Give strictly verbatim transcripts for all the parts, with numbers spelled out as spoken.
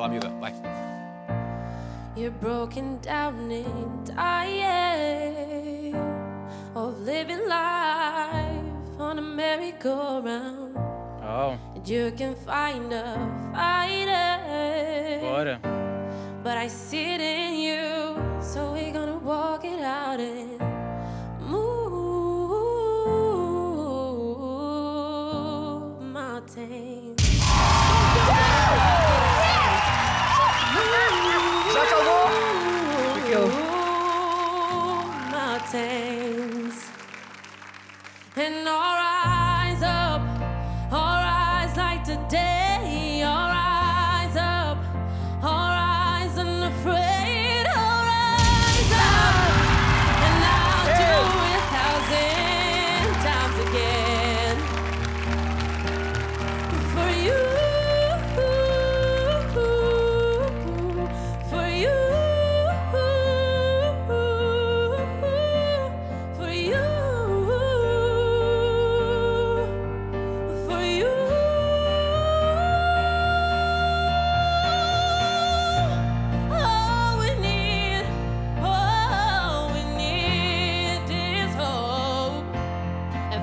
Hold on, mute it. Bye. You're broken down and tired of living life on a merry-go-round. Oh. And you can find a fighter. Bora. But I see it in you, so we're gonna walk it out and move mountains. And all rise up, all rise like today, all rise up, all rise unafraid, all rise up, and I'll do it a thousand times again for you, for you.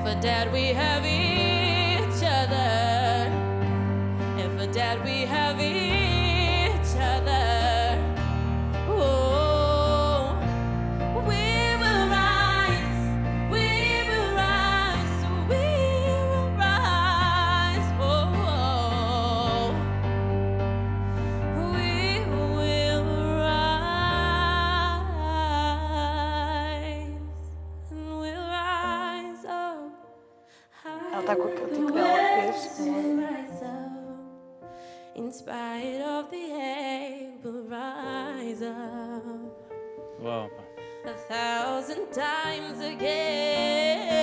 For Dad, we have each other. And for Dad, we have each other. Oh, we will rise, we will rise, we will rise. Oh, we will rise, and we'll rise up. Она так вот отыграла песню. Вау.